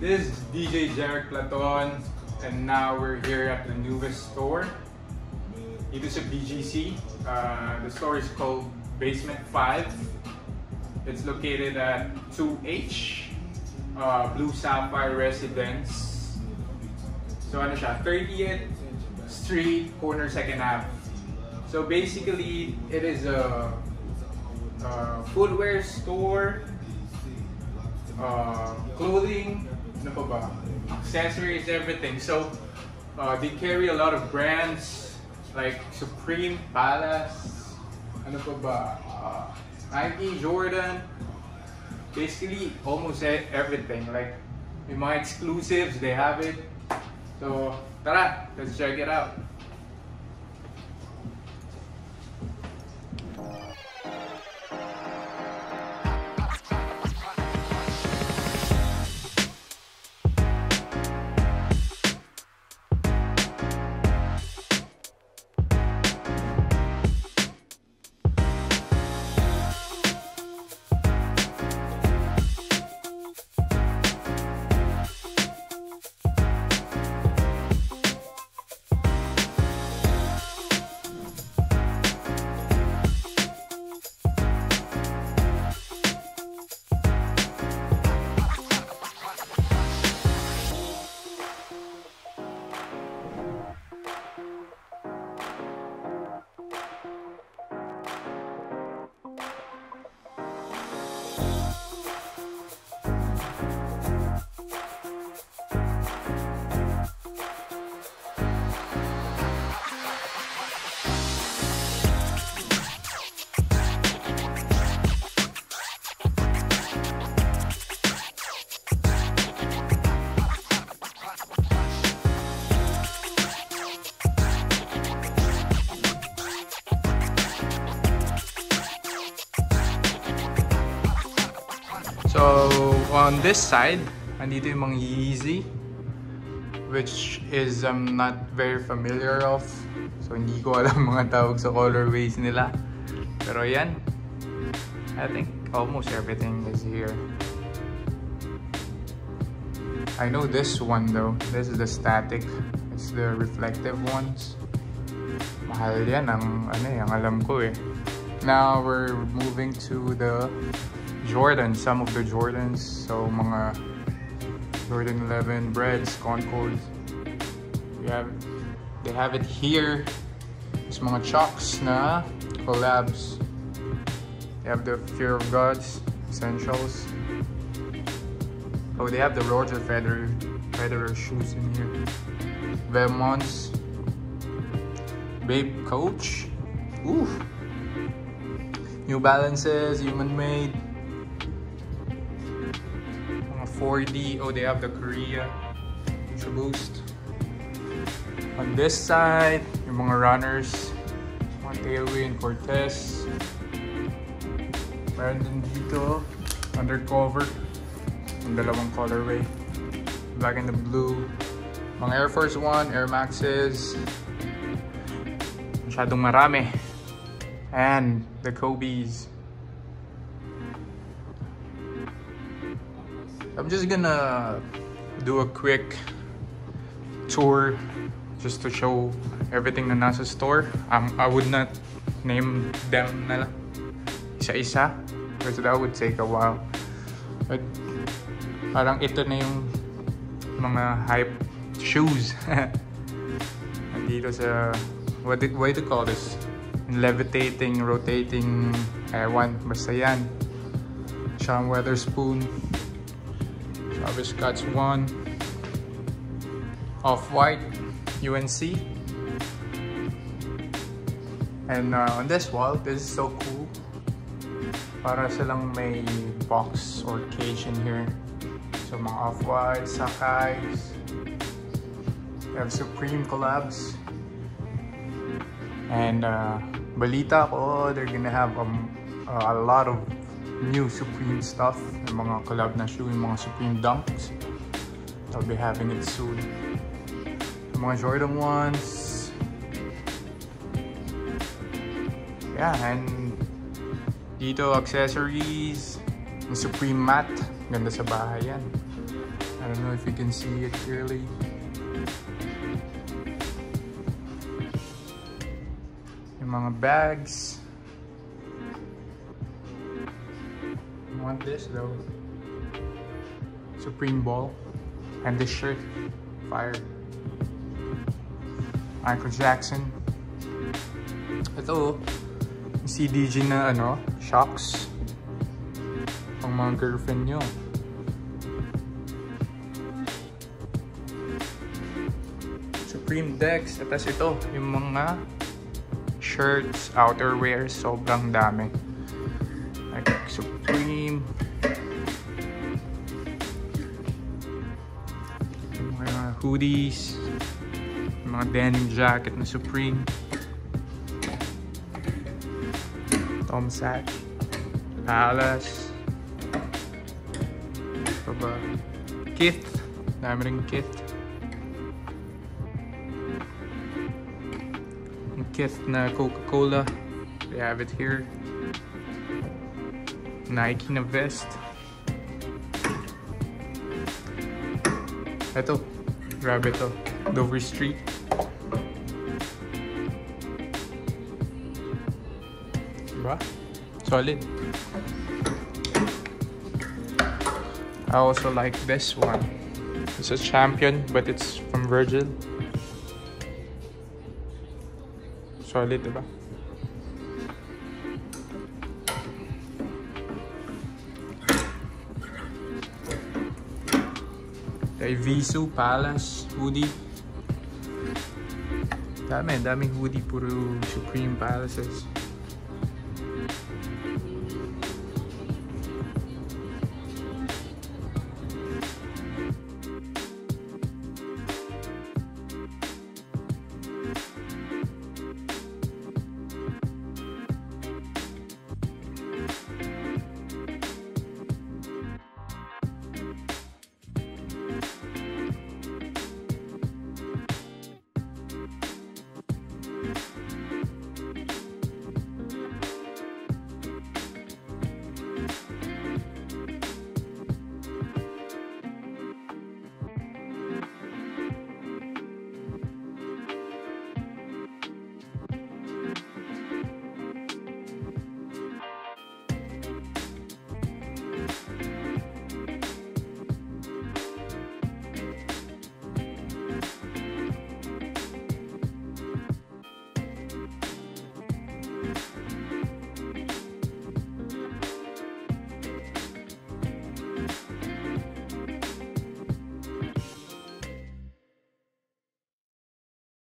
This is DJ Jerik Platon, and now we're here at the newest store. It is a BGC. The store is called Basement 5. It's located at 2H, Blue Sapphire Residence. So ano siya, 30th Street, corner 2nd Ave. So basically, it is a footwear store, clothing, accessories, everything. So they carry a lot of brands like Supreme, Palace, Nike, Jordan. Basically, almost everything. Like in my exclusives, they have it. So tara, let's check it out. So on this side, andito yung mga Yeezy, which is I'm not very familiar of. So hindi ko alam mga tawag sa colorways nila. Pero yan, I think almost everything is here. I know this one though. This is the static. It's the reflective ones. Mahal yan ang ano yung alam ko eh. Now we're moving to the Jordan, some of the Jordans, so mga Jordan 11 breads, Concords, they have it here. It's mga Chucks na collabs. They have the Fear of God essentials. Oh, they have the Roger Federer shoes in here. Vermont's Babe Coach. Ooh. New Balances, Human Made. 4D, oh, they have the Korea Ultra Boost. On this side, yung mga runners, Montewi and Cortez. Meron din dito, Undercover, yung dalawang colorway, black and the blue. Mga Air Force One, Air Maxes, masyadong marami. And the Kobe's. I'm just gonna do a quick tour just to show everything na nasa store. I would not name them na lang isa-isa because that would take a while. But parang ito na yung mga hype shoes. Nandito sa what do you call this? Levitating, rotating, ewan, basta yan. Sean Weatherspoon. Travis Scott's one, Off-White, UNC, and on this wall, this is so cool. Para silang may box or cage in here. So mga Off-White, Sakai's, we have Supreme collabs, and balita ko, they're gonna have a lot of new Supreme stuff, yung mga collab na shoe, yung mga Supreme Dunks. I'll be having it soon. Yung mga Jordan ones. Yeah, and dito accessories, yung Supreme mat, ganda sa bahay yan. Ano don't know if you can see it clearly. Yung mga bags. I want this though. Supreme ball. And this shirt. Fire. Michael Jackson. Ito, CDG na ano, shocks. Pang mga girlfriend nyo. Supreme decks. At ito, yung mga shirts, outerwear, sobrang dami. Like Supreme. Yung mga hoodies. Yung mga denim jacket na Supreme. Tom Sack, Palace, Kith, dami rin Kith. Yung Kith na Coca-Cola, they have it here. Nike na vest. Eto, grabe to, Dover Street. Solid. I also like this one. It's a Champion, but it's from Virgil. Solid, diba? The Visu Palace hoodie. Daming hoodie, puro Supreme Palaces.